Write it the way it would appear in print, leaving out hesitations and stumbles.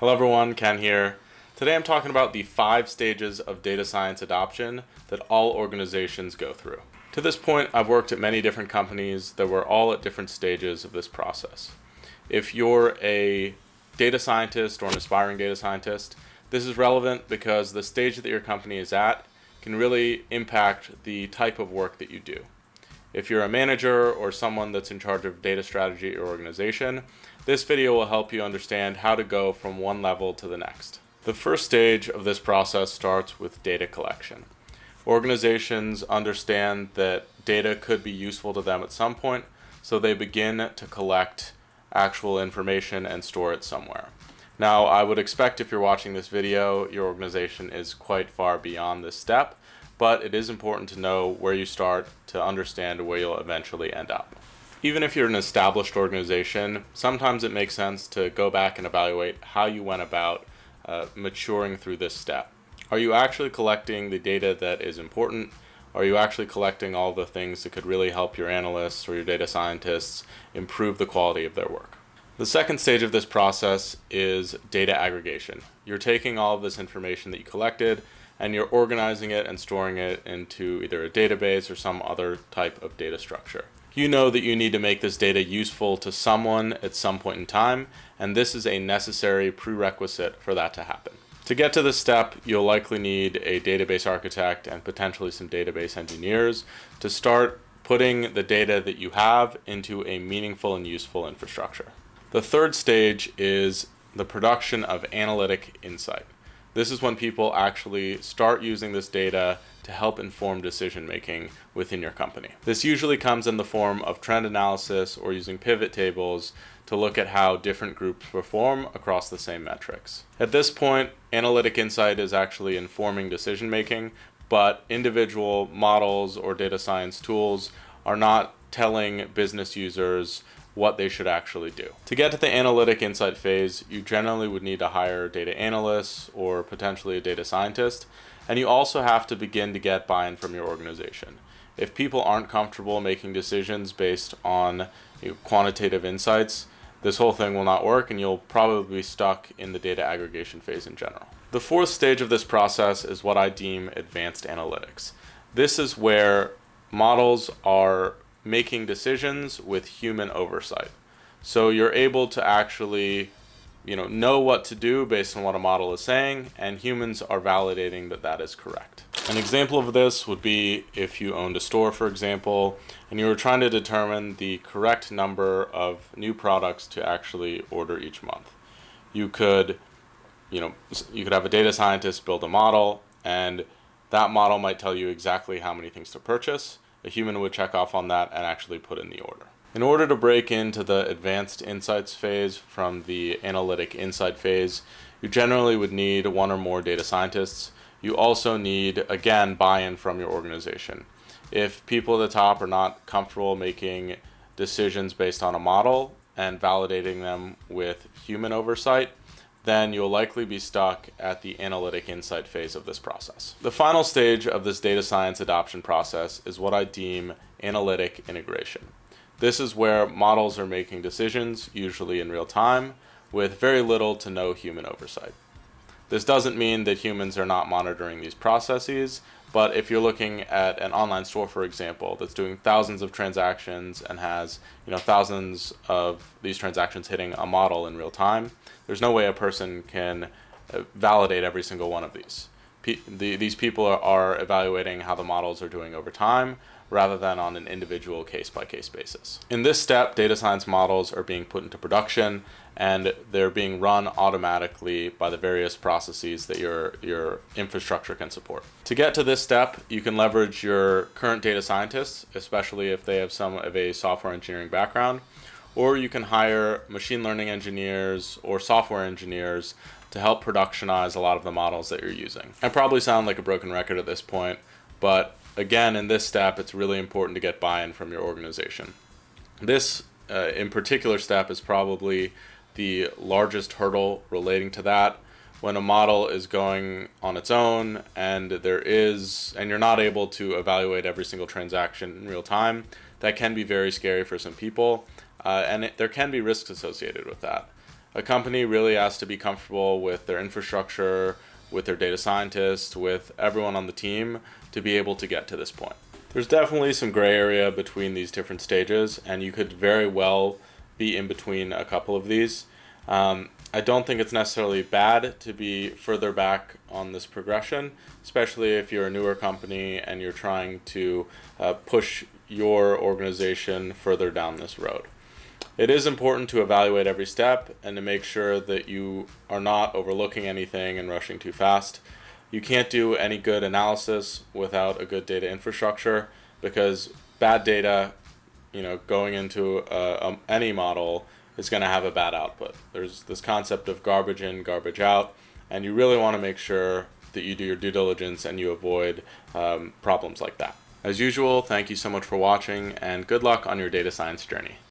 Hello everyone, Ken here. Today I'm talking about the 5 stages of data science adoption that all organizations go through. To this point, I've worked at many different companies that were all at different stages of this process. If you're a data scientist or an aspiring data scientist, this is relevant because the stage that your company is at can really impact the type of work that you do. If you're a manager or someone that's in charge of data strategy or organization, this video will help you understand how to go from one level to the next. The first stage of this process starts with data collection. Organizations understand that data could be useful to them at some point, so they begin to collect actual information and store it somewhere. Now, I would expect if you're watching this video, your organization is quite far beyond this step, but it is important to know where you start to understand where you'll eventually end up. Even if you're an established organization, sometimes it makes sense to go back and evaluate how you went about maturing through this step. Are you actually collecting the data that is important? Are you actually collecting all the things that could really help your analysts or your data scientists improve the quality of their work? The second stage of this process is data aggregation. You're taking all of this information that you collected and you're organizing it and storing it into either a database or some other type of data structure. You know that you need to make this data useful to someone at some point in time, and this is a necessary prerequisite for that to happen. To get to this step, you'll likely need a database architect and potentially some database engineers to start putting the data that you have into a meaningful and useful infrastructure. The third stage is the production of analytic insight. This is when people actually start using this data to help inform decision making within your company. This usually comes in the form of trend analysis or using pivot tables to look at how different groups perform across the same metrics. At this point, analytic insight is actually informing decision making, but individual models or data science tools are not telling business users what they should actually do. To get to the analytic insight phase, you generally would need to hire data analysts or potentially a data scientist, and you also have to begin to get buy-in from your organization. If people aren't comfortable making decisions based on quantitative insights, this whole thing will not work and you'll probably be stuck in the data aggregation phase in general. The fourth stage of this process is what I deem advanced analytics. This is where models are making decisions with human oversight. So you're able to actually know what to do based on what a model is saying, and humans are validating that that is correct. An example of this would be if you owned a store, for example, and you were trying to determine the correct number of new products to actually order each month. You could have a data scientist build a model, and that model might tell you exactly how many things to purchase. A human would check off on that and actually put in the order. In order to break into the advanced insights phase from the analytic insight phase, you generally would need one or more data scientists. You also need, again, buy-in from your organization. If people at the top are not comfortable making decisions based on a model and validating them with human oversight, then you'll likely be stuck at the analytic insight phase of this process. The final stage of this data science adoption process is what I deem analytic integration. This is where models are making decisions, usually in real time, with very little to no human oversight. This doesn't mean that humans are not monitoring these processes, but if you're looking at an online store, for example, that's doing thousands of transactions and has thousands of these transactions hitting a model in real time, there's no way a person can validate every single one of these. These people are evaluating how the models are doing over time rather than on an individual case-by-case basis. In this step, data science models are being put into production and they're being run automatically by the various processes that your infrastructure can support. To get to this step, you can leverage your current data scientists, especially if they have some of a software engineering background, or you can hire machine learning engineers or software engineers to help productionize a lot of the models that you're using. I probably sound like a broken record at this point, but again, in this step, it's really important to get buy-in from your organization. This, in particular step, is probably the largest hurdle relating to that. When a model is going on its own and you're not able to evaluate every single transaction in real time, that can be very scary for some people, and there can be risks associated with that. a company really has to be comfortable with their infrastructure, with their data scientists, with everyone on the team to be able to get to this point. There's definitely some gray area between these different stages, and you could very well be in between a couple of these. I don't think it's necessarily bad to be further back on this progression, especially if you're a newer company and you're trying to push your organization further down this road. It is important to evaluate every step and to make sure that you are not overlooking anything and rushing too fast. You can't do any good analysis without a good data infrastructure, because bad data, going into any model is going to have a bad output. There's this concept of garbage in, garbage out, and you really want to make sure that you do your due diligence and you avoid problems like that. As usual, thank you so much for watching, and good luck on your data science journey.